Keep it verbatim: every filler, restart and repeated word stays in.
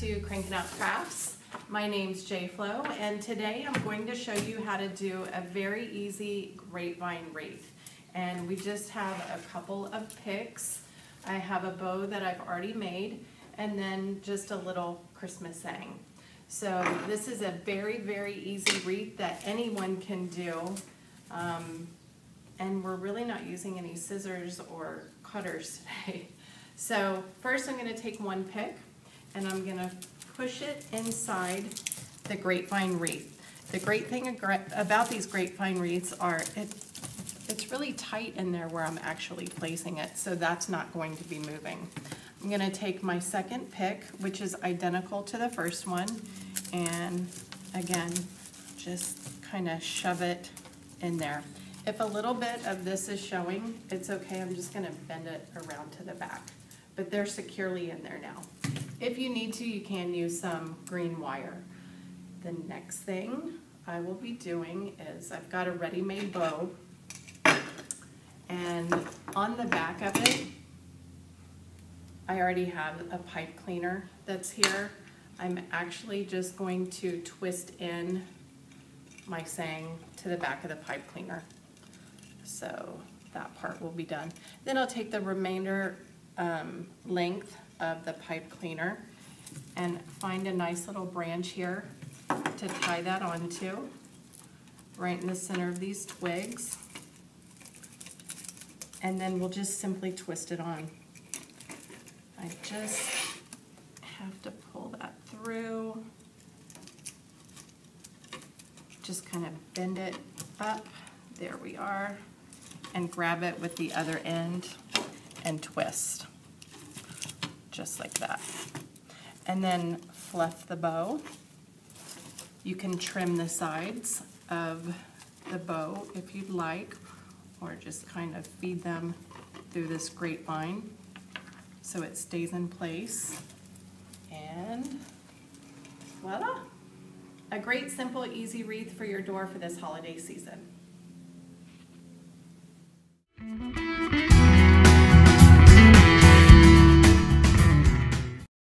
To Crankin' Out Crafts. My name's JFlo, and today I'm going to show you how to do a very easy grapevine wreath. And we just have a couple of picks. I have a bow that I've already made, and then just a little Christmas saying. So this is a very, very easy wreath that anyone can do. Um, and we're really not using any scissors or cutters today. So first I'm going to take one pick, and I'm gonna push it inside the grapevine wreath. The great thing about these grapevine wreaths are it, it's really tight in there where I'm actually placing it, so that's not going to be moving. I'm gonna take my second pick, which is identical to the first one, and again, just kind of shove it in there. If a little bit of this is showing, it's okay. I'm just gonna bend it around to the back, but they're securely in there now. If you need to, you can use some green wire. The next thing I will be doing is I've got a ready-made bow, and on the back of it, I already have a pipe cleaner that's here. I'm actually just going to twist in my saying to the back of the pipe cleaner. So that part will be done. Then I'll take the remainder um, length of the pipe cleaner and find a nice little branch here to tie that onto, right in the center of these twigs, and then we'll just simply twist it on. I just have to pull that through, just kind of bend it up, there we are, and grab it with the other end and twist. Just like that. And then fluff the bow. You can trim the sides of the bow if you'd like, or just kind of feed them through this grapevine so it stays in place. And voila! A great, simple, easy wreath for your door for this holiday season.